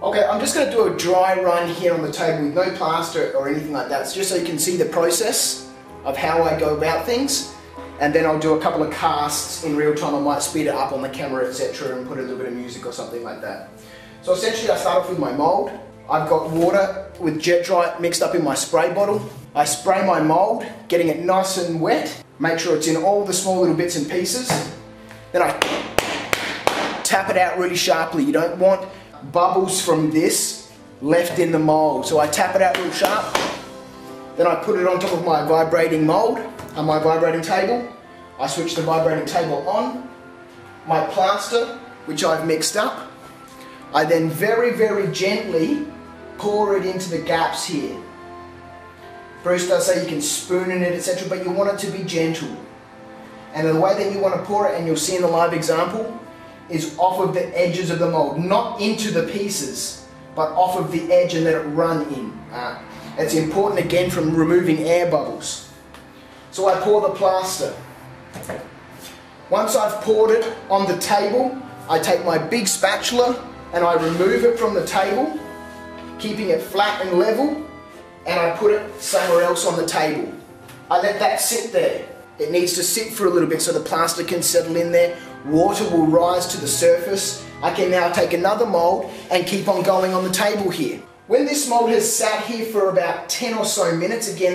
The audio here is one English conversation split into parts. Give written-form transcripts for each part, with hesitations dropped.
Okay, I'm just going to do a dry run here on the table with no plaster or anything like that, so just so you can see the process of how I go about things. And then I'll do a couple of casts in real time. I might speed it up on the camera, etc., and put a little bit of music or something like that. So essentially I start off with my mold. I've got water with Jet Dry mixed up in my spray bottle. I spray my mold, getting it nice and wet. Make sure it's in all the small little bits and pieces. Then I tap it out really sharply. You don't want bubbles from this left in the mold. So I tap it out real sharp. Then I put it on top of my vibrating mold, on my vibrating table. I switch the vibrating table on. My plaster, which I've mixed up. I then very, very gently pour it into the gaps here. Bruce does say you can spoon in it, etc., but you want it to be gentle. And the way that you want to pour it, and you'll see in the live example, is off of the edges of the mold, not into the pieces, but off of the edge and let it run in. It's important again from removing air bubbles. So I pour the plaster. Once I've poured it on the table, I take my big spatula and I remove it from the table, keeping it flat and level, and I put it somewhere else on the table. I let that sit there. It needs to sit for a little bit so the plaster can settle in there. Water will rise to the surface. I can now take another mold and keep on going on the table here. When this mold has sat here for about 10 or so minutes, again,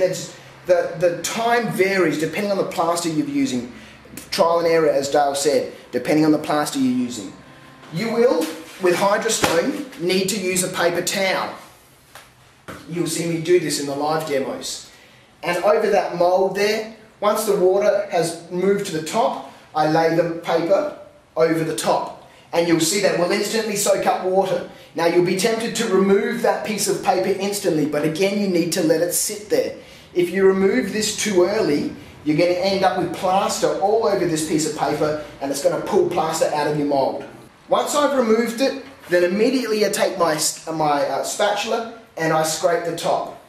the time varies depending on the plaster you're using. Trial and error, as Dale said, depending on the plaster you're using. You will, with hydrostone, need to use a paper towel. You'll see me do this in the live demos. And over that mold there, once the water has moved to the top, I lay the paper over the top. And you'll see that will instantly soak up water. Now you'll be tempted to remove that piece of paper instantly, but again you need to let it sit there. If you remove this too early, you're going to end up with plaster all over this piece of paper, and it's going to pull plaster out of your mold. Once I've removed it, then immediately I take my spatula and I scrape the top.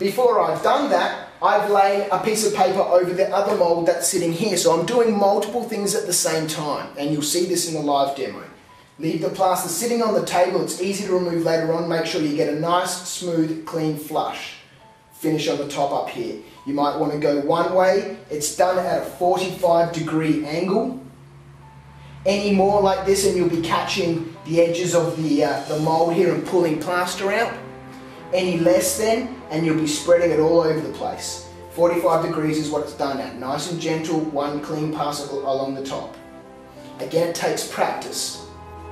Before I've done that, I've laid a piece of paper over the other mold that's sitting here. So I'm doing multiple things at the same time, and you'll see this in the live demo. Leave the plaster sitting on the table. It's easy to remove later on. Make sure you get a nice, smooth, clean flush. Finish on the top up here. You might want to go one way. It's done at a 45-degree angle. Any more like this and you'll be catching the edges of the mold here and pulling plaster out. Any less then, and you'll be spreading it all over the place. 45 degrees is what it's done at. Nice and gentle, one clean pass along the top. Again, it takes practice.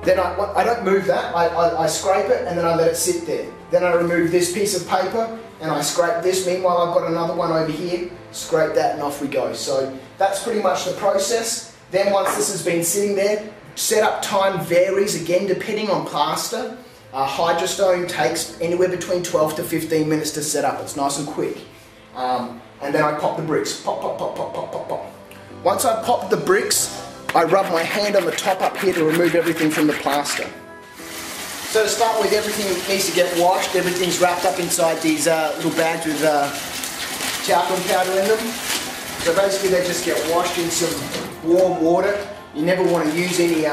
Then I don't move that, I scrape it and then I let it sit there. Then I remove this piece of paper and I scrape this. Meanwhile, I've got another one over here. Scrape that and off we go. So that's pretty much the process. Then once this has been sitting there, setup time varies again depending on plaster. Hydrostone takes anywhere between 12 to 15 minutes to set up. It's nice and quick. And then I pop the bricks. Pop, pop, pop, pop, pop, pop, pop. Once I've popped the bricks, I rub my hand on the top up here to remove everything from the plaster. So to start with, everything needs to get washed. Everything's wrapped up inside these little bags with talcum powder in them. So basically they just get washed in some warm water. You never want to use any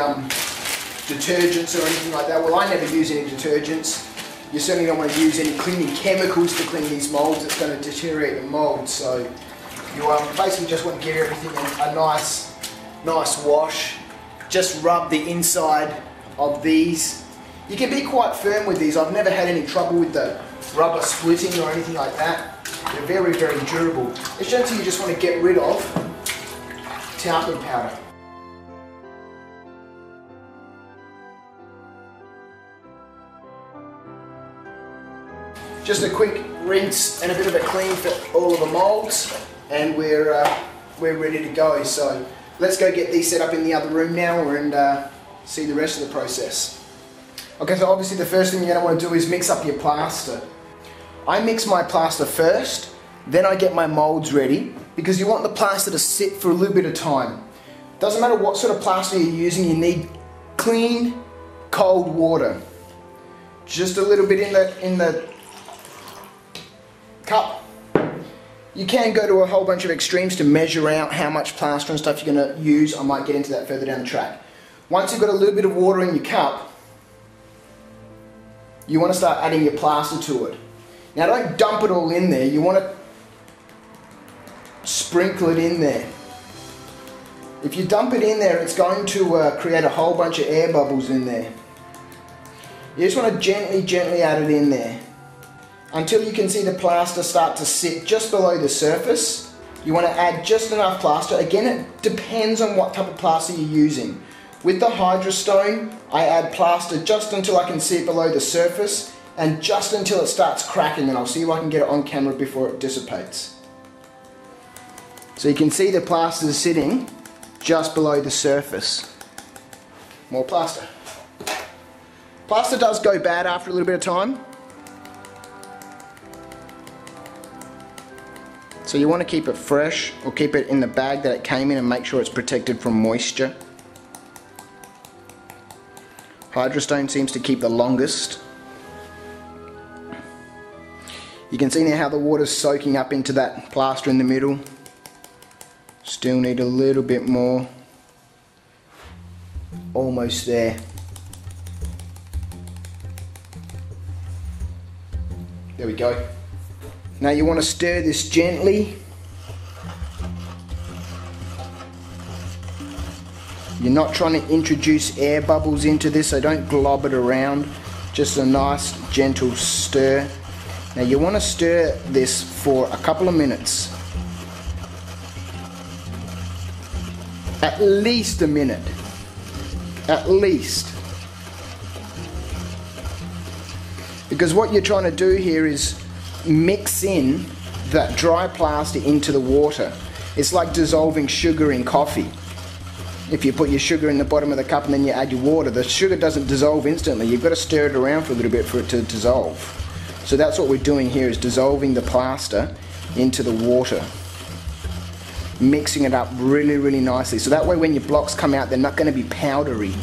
detergents or anything like that. Well, I never use any detergents. You certainly don't want to use any cleaning chemicals to clean these molds. It's going to deteriorate the mold. So you basically just want to give everything a nice wash. Just rub the inside of these. You can be quite firm with these. I've never had any trouble with the rubber splitting or anything like that. They're very, very durable. It's just you just want to get rid of talcum powder. Just a quick rinse and a bit of a clean for all of the molds, and we're ready to go. So let's go get these set up in the other room now and see the rest of the process. Okay, so obviously the first thing you're going to want to do is mix up your plaster. I mix my plaster first, then I get my molds ready, because you want the plaster to sit for a little bit of time. Doesn't matter what sort of plaster you're using, you need clean, cold water. Just a little bit in the cup. You can go to a whole bunch of extremes to measure out how much plaster and stuff you're going to use. I might get into that further down the track. Once you've got a little bit of water in your cup, you want to start adding your plaster to it. Now don't dump it all in there, you want to sprinkle it in there. If you dump it in there, it's going to create a whole bunch of air bubbles in there. You just want to gently add it in there until you can see the plaster start to sit just below the surface. You want to add just enough plaster. Again, it depends on what type of plaster you're using. With the hydrostone, I add plaster just until I can see it below the surface and just until it starts cracking, and I'll see if I can get it on camera before it dissipates. So you can see the plaster is sitting just below the surface. More plaster. Plaster does go bad after a little bit of time, so you want to keep it fresh or keep it in the bag that it came in and make sure it's protected from moisture. Hydrostone seems to keep the longest. You can see now how the water's soaking up into that plaster in the middle. Still need a little bit more. Almost there. There we go. Now you want to stir this gently. You're not trying to introduce air bubbles into this, so don't glob it around. Just a nice gentle stir. Now you want to stir this for a couple of minutes. At least a minute. At least. Because what you're trying to do here is mix in that dry plaster into the water. It's like dissolving sugar in coffee. If you put your sugar in the bottom of the cup and then you add your water, the sugar doesn't dissolve instantly. You've got to stir it around for a little bit for it to dissolve. So that's what we're doing here, is dissolving the plaster into the water, mixing it up really nicely, so that way when your blocks come out they're not going to be powdery.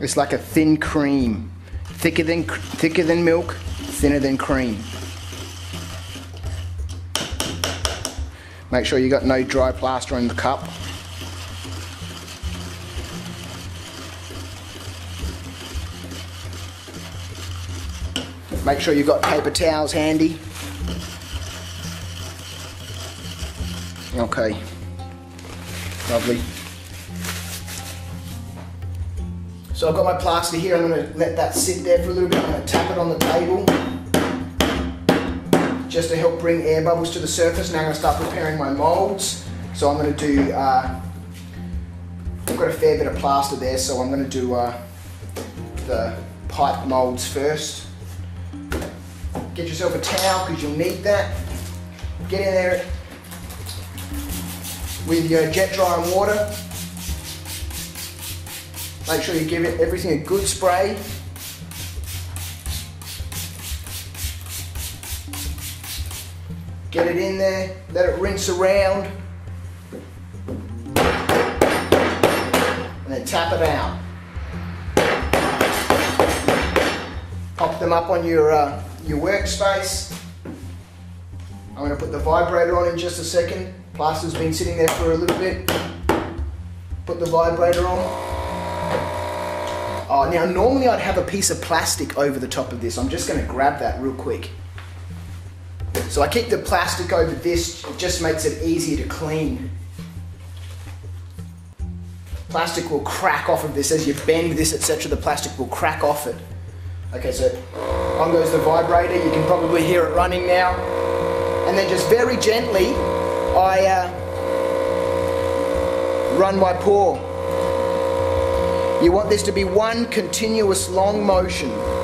It's like a thin cream, thicker than milk, thinner than cream. Make sure you got no dry plaster in the cup. Make sure you've got paper towels handy. Okay, lovely. So I've got my plaster here, I'm going to let that sit there for a little bit. I'm going to tap it on the table just to help bring air bubbles to the surface. Now I'm going to start preparing my moulds. So I'm going to do, I've got a fair bit of plaster there, so I'm going to do the pipe moulds first. Get yourself a towel because you'll need that. Get in there with your Jet Dry and water. Make sure you give it everything a good spray. Get it in there, let it rinse around, and then tap it out. Pop them up on your workspace. I'm going to put the vibrator on in just a second. Plaster's been sitting there for a little bit. Put the vibrator on. Now normally I'd have a piece of plastic over the top of this. I'm just going to grab that real quick. So I keep the plastic over this, it just makes it easier to clean. Plastic will crack off of this as you bend this, etc. The plastic will crack off it. Okay, so on goes the vibrator. You can probably hear it running now. And then just very gently I run my paw. You want this to be one continuous long motion.